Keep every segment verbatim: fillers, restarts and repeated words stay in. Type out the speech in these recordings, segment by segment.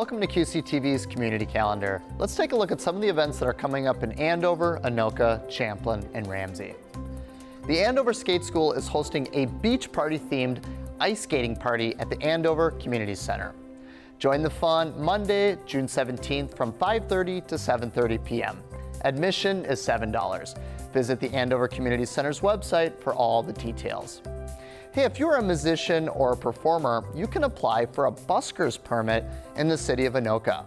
Welcome to Q C T V's Community Calendar. Let's take a look at some of the events that are coming up in Andover, Anoka, Champlin, and Ramsey. The Andover Skate School is hosting a beach party themed ice skating party at the Andover Community Center. Join the fun Monday, June seventeenth from five thirty to seven thirty p m Admission is seven dollars. Visit the Andover Community Center's website for all the details. Hey, if you're a musician or a performer, you can apply for a busker's permit in the city of Anoka.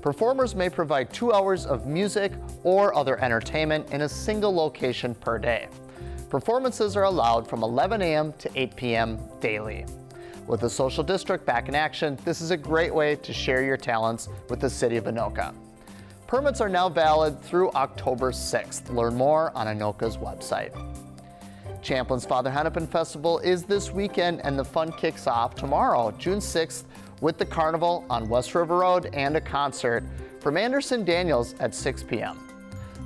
Performers may provide two hours of music or other entertainment in a single location per day. Performances are allowed from eleven a m to eight p m daily. With the Social District back in action, this is a great way to share your talents with the city of Anoka. Permits are now valid through October sixth. Learn more on Anoka's website. Champlin's Father Hennepin Festival is this weekend, and the fun kicks off tomorrow, June sixth, with the carnival on West River Road and a concert from Anderson Daniels at six p m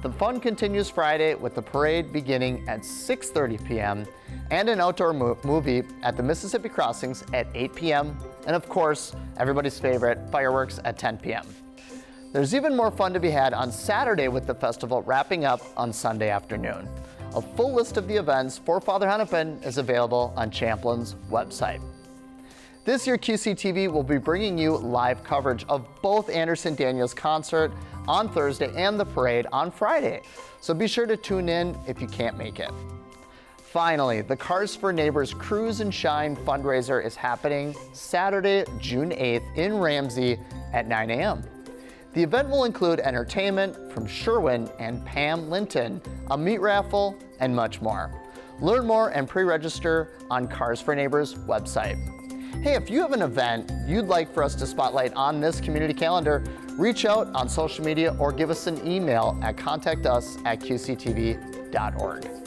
The fun continues Friday with the parade beginning at six thirty p m and an outdoor mo movie at the Mississippi Crossings at eight p m and, of course, everybody's favorite, fireworks at ten p m There's even more fun to be had on Saturday with the festival wrapping up on Sunday afternoon. A full list of the events for Father Hennepin is available on Champlin's website. This year, Q C T V will be bringing you live coverage of both Anderson Daniels' concert on Thursday and the parade on Friday, so be sure to tune in if you can't make it. Finally, the Cars for Neighbors Cruise and Shine fundraiser is happening Saturday, June eighth in Ramsey at nine a m The event will include entertainment from Sherwin and Pam Linton, a meat raffle, and much more. Learn more and pre-register on Cars for Neighbors website. Hey, if you have an event you'd like for us to spotlight on this community calendar, reach out on social media or give us an email at contact us at Q C T V dot org.